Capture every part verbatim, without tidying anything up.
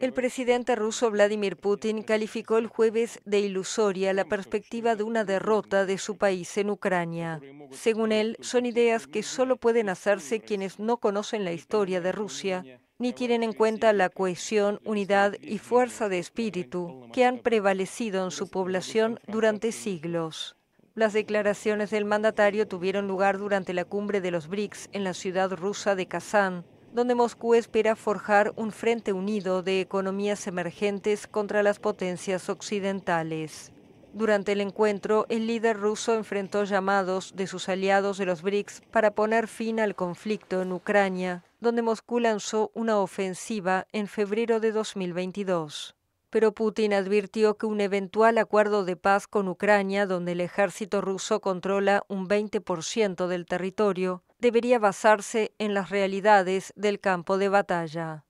El presidente ruso Vladimir Putin calificó el jueves de ilusoria la perspectiva de una derrota de su país en Ucrania. Según él, son ideas que solo pueden hacerse quienes no conocen la historia de Rusia, ni tienen en cuenta la cohesión, unidad y fuerza de espíritu que han prevalecido en su población durante siglos. Las declaraciones del mandatario tuvieron lugar durante la cumbre de los brics en la ciudad rusa de Kazán, donde Moscú espera forjar un frente unido de economías emergentes contra las potencias occidentales. Durante el encuentro, el líder ruso enfrentó llamados de sus aliados de los brics para poner fin al conflicto en Ucrania, donde Moscú lanzó una ofensiva en febrero de dos mil veintidós. Pero Putin advirtió que un eventual acuerdo de paz con Ucrania, donde el ejército ruso controla un veinte por ciento del territorio, debería basarse en las realidades del campo de batalla.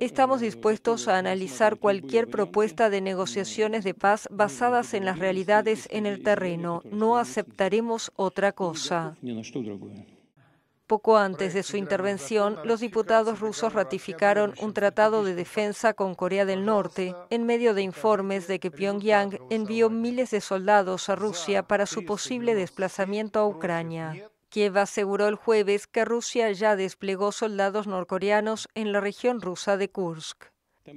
Estamos dispuestos a analizar cualquier propuesta de negociaciones de paz basadas en las realidades en el terreno. No aceptaremos otra cosa. Poco antes de su intervención, los diputados rusos ratificaron un tratado de defensa con Corea del Norte en medio de informes de que Pyongyang envió miles de soldados a Rusia para su posible desplazamiento a Ucrania. Kiev aseguró el jueves que Rusia ya desplegó soldados norcoreanos en la región rusa de Kursk.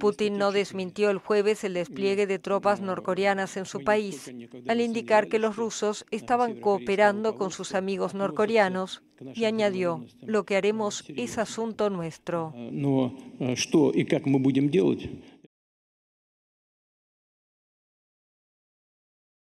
Putin no desmintió el jueves el despliegue de tropas norcoreanas en su país, al indicar que los rusos estaban cooperando con sus amigos norcoreanos, y añadió, lo que haremos es asunto nuestro.